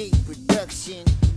Beat Production.